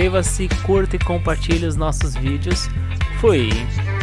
inscreva-se, curta e compartilhe os nossos vídeos. Fui!